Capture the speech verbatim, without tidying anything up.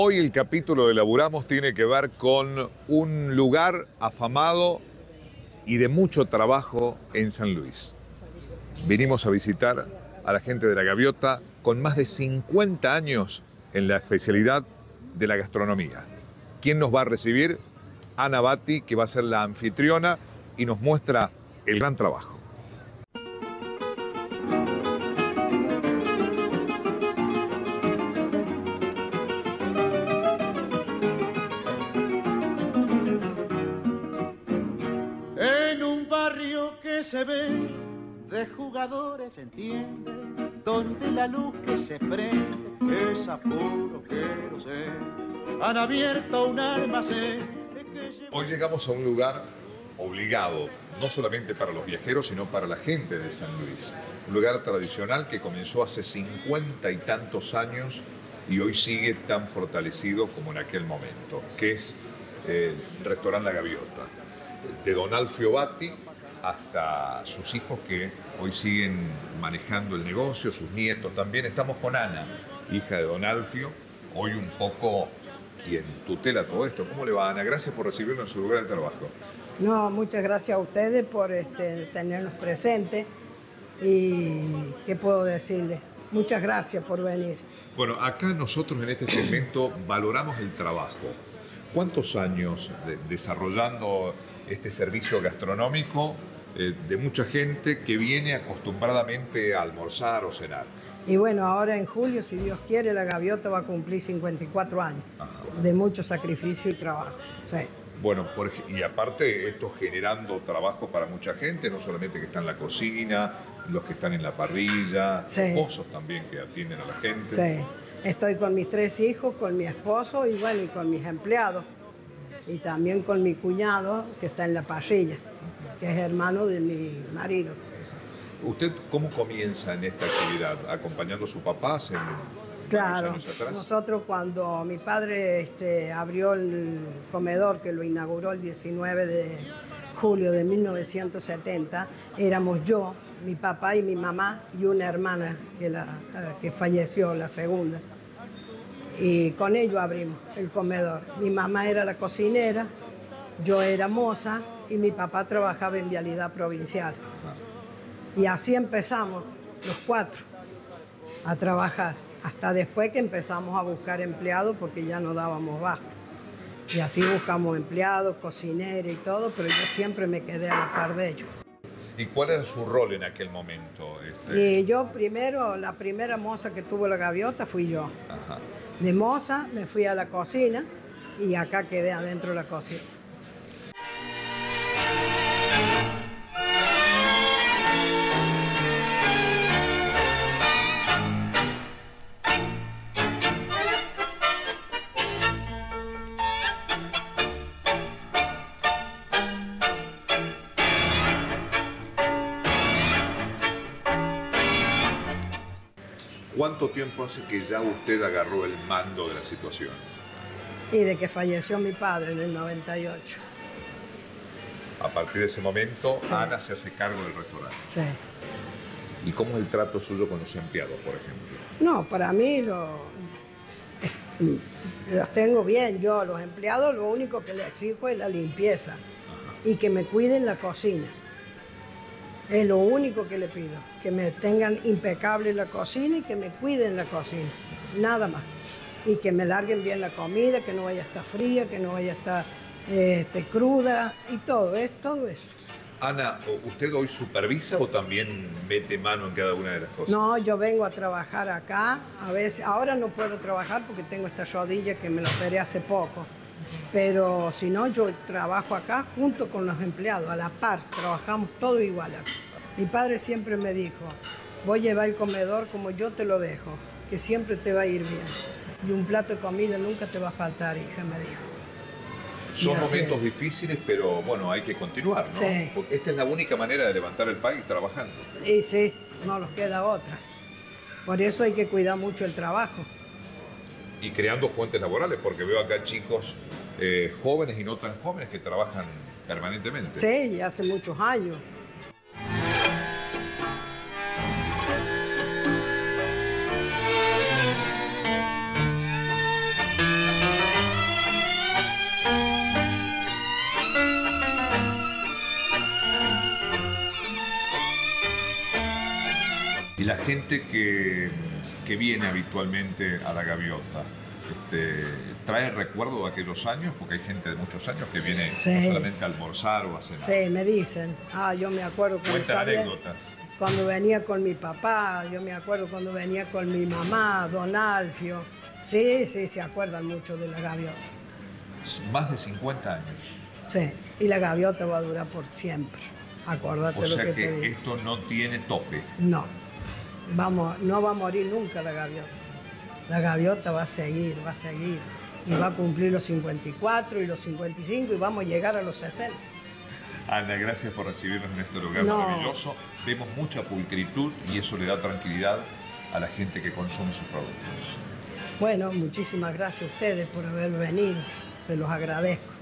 Hoy el capítulo de Laburamos tiene que ver con un lugar afamado y de mucho trabajo en San Luis. Vinimos a visitar a la gente de La Gaviota con más de cincuenta años en la especialidad de la gastronomía. ¿Quién nos va a recibir? Ana Batti, que va a ser la anfitriona y nos muestra el gran trabajo. Se ve de jugadores, entiende, donde la luz que se prende es a puro querosén. Han abierto un almacén. Hoy llegamos a un lugar obligado, no solamente para los viajeros, sino para la gente de San Luis. Un lugar tradicional que comenzó hace cincuenta y tantos años y hoy sigue tan fortalecido como en aquel momento, que es el restaurante La Gaviota, de don Alfio Batti, hasta sus hijos que hoy siguen manejando el negocio, sus nietos también. Estamos con Ana, hija de don Alfio, hoy un poco quien tutela todo esto. ¿Cómo le va, Ana? Gracias por recibirnos en su lugar de trabajo. No, muchas gracias a ustedes por este, tenernos presentes y qué puedo decirles. Muchas gracias por venir. Bueno, acá nosotros en este segmento valoramos el trabajo. ¿Cuántos años de, desarrollando este servicio gastronómico eh, de mucha gente que viene acostumbradamente a almorzar o cenar? Y bueno, ahora en julio, si Dios quiere, La Gaviota va a cumplir cincuenta y cuatro años. Ajá, bueno. De mucho sacrificio y trabajo. Sí. Bueno, por, y aparte esto generando trabajo para mucha gente, no solamente que está en la cocina, los que están en la parrilla, sí. Esposos también que atienden a la gente. Sí, estoy con mis tres hijos, con mi esposo y bueno, y con mis empleados. Y también con mi cuñado, que está en la parrilla, que es hermano de mi marido. ¿Usted cómo comienza en esta actividad? ¿Acompañando a su papá hace claro, años atrás? Nosotros cuando mi padre este, abrió el comedor, que lo inauguró el diecinueve de julio de mil novecientos setenta, éramos yo, mi papá y mi mamá, y una hermana que, la, que falleció, la segunda. Y con ello abrimos el comedor. Mi mamá era la cocinera, yo era moza y mi papá trabajaba en Vialidad Provincial. Y así empezamos los cuatro a trabajar, hasta después que empezamos a buscar empleados porque ya no dábamos basta. Y así buscamos empleados, cocinera y todo, pero yo siempre me quedé a la par de ellos. ¿Y cuál era su rol en aquel momento? Este... Y yo primero, la primera moza que tuvo La Gaviota fui yo. Ajá. De moza me fui a la cocina y acá quedé adentro de la cocina. ¿Cuánto tiempo hace que ya usted agarró el mando de la situación? Y de que falleció mi padre en el noventa y ocho. A partir de ese momento, sí. Ana se hace cargo del restaurante. Sí. ¿Y cómo es el trato suyo con los empleados, por ejemplo? No, para mí lo, los tengo bien. Yo, los empleados, lo único que les exijo es la limpieza. Ajá. Y que me cuiden la cocina. Es lo único que le pido, que me tengan impecable la cocina y que me cuiden la cocina, nada más. Y que me larguen bien la comida, que no vaya a estar fría, que no vaya a estar este, cruda y todo, es todo eso. Ana, ¿usted hoy supervisa o también mete mano en cada una de las cosas? No, yo vengo a trabajar acá, a veces, ahora no puedo trabajar porque tengo esta rodilla que me la operé hace poco. Pero si no, yo trabajo acá junto con los empleados, a la par, trabajamos todo igual. Mi padre siempre me dijo, voy a llevar el comedor como yo te lo dejo, que siempre te va a ir bien. Y un plato de comida nunca te va a faltar, hija, me dijo. Son momentos difíciles, pero bueno, hay que continuar, ¿no? Sí. Porque esta es la única manera de levantar el país trabajando. Y sí, no nos queda otra. Por eso hay que cuidar mucho el trabajo. Y creando fuentes laborales, porque veo acá chicos eh, jóvenes y no tan jóvenes que trabajan permanentemente. Sí, y hace muchos años. gente que, que viene habitualmente a La Gaviota? Este, ¿Trae recuerdo de aquellos años? Porque hay gente de muchos años que viene sí. no solamente a almorzar o a cenar. Sí, me dicen. Ah, yo me acuerdo cuando sabía, anécdotas. Cuando venía con mi papá, yo me acuerdo cuando venía con mi mamá, don Alfio. Sí, sí, se acuerdan mucho de La Gaviota. Más de cincuenta años. Sí, y La Gaviota va a durar por siempre. Acordate o sea lo que, que te digo. Esto no tiene tope. No, vamos, no va a morir nunca La Gaviota. La Gaviota va a seguir, va a seguir. Y va a cumplir los cincuenta y cuatro y los cincuenta y cinco y vamos a llegar a los sesenta. Ana, gracias por recibirnos en este lugar no. maravilloso. Vemos mucha pulcritud y eso le da tranquilidad a la gente que consume sus productos. Bueno, muchísimas gracias a ustedes por haber venido. Se los agradezco.